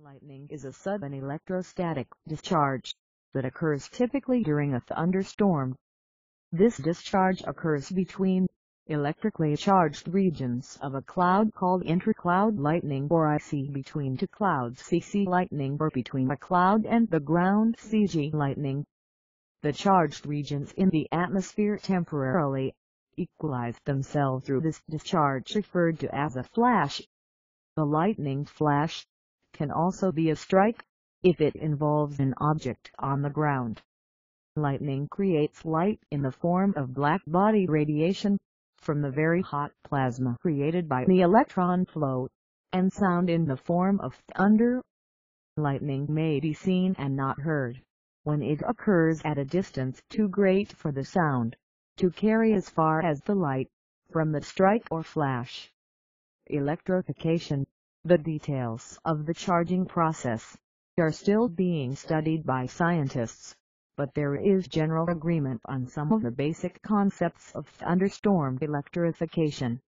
Lightning is a sudden electrostatic discharge that occurs typically during a thunderstorm. This discharge occurs between electrically charged regions of a cloud called intercloud lightning or IC, between two clouds CC lightning, or between a cloud and the ground CG lightning. The charged regions in the atmosphere temporarily equalize themselves through this discharge, referred to as a flash. The lightning flash can also be a strike, if it involves an object on the ground. Lightning creates light in the form of black-body radiation, from the very hot plasma created by the electron flow, and sound in the form of thunder. Lightning may be seen and not heard, when it occurs at a distance too great for the sound to carry as far as the light, from the strike or flash. Electrification. The details of the charging process are still being studied by scientists, but there is general agreement on some of the basic concepts of thunderstorm electrification.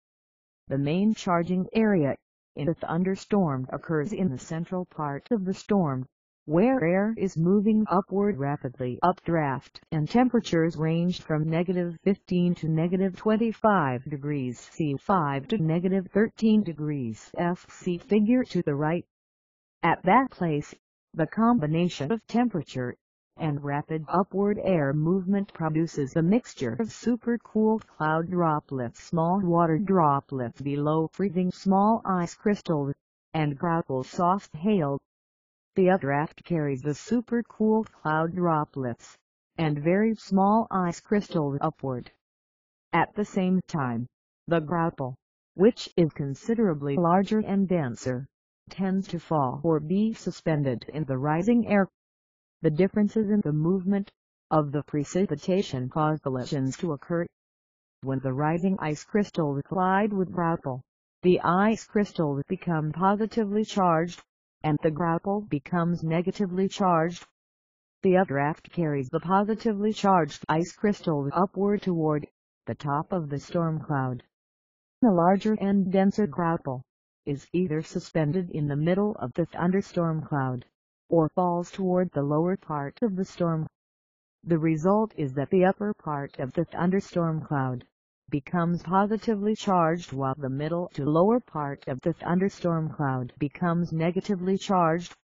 The main charging area in a thunderstorm occurs in the central part of the storm, where air is moving upward rapidly updraft, and temperatures range from -15 to -25 degrees C5 to -13 degrees F. See figure to the right. At that place, the combination of temperature and rapid upward air movement produces a mixture of supercooled cloud droplets, small water droplets below freezing, small ice crystals, and graupel soft hail. The updraft carries the supercooled cloud droplets and very small ice crystals upward. At the same time, the graupel, which is considerably larger and denser, tends to fall or be suspended in the rising air. The differences in the movement of the precipitation cause collisions to occur. When the rising ice crystals collide with graupel, the ice crystals become positively charged, and the graupel becomes negatively charged. The updraft carries the positively charged ice crystals upward toward the top of the storm cloud. The larger and denser graupel is either suspended in the middle of the thunderstorm cloud, or falls toward the lower part of the storm. The result is that the upper part of the thunderstorm cloud becomes positively charged, while the middle to lower part of the thunderstorm cloud becomes negatively charged.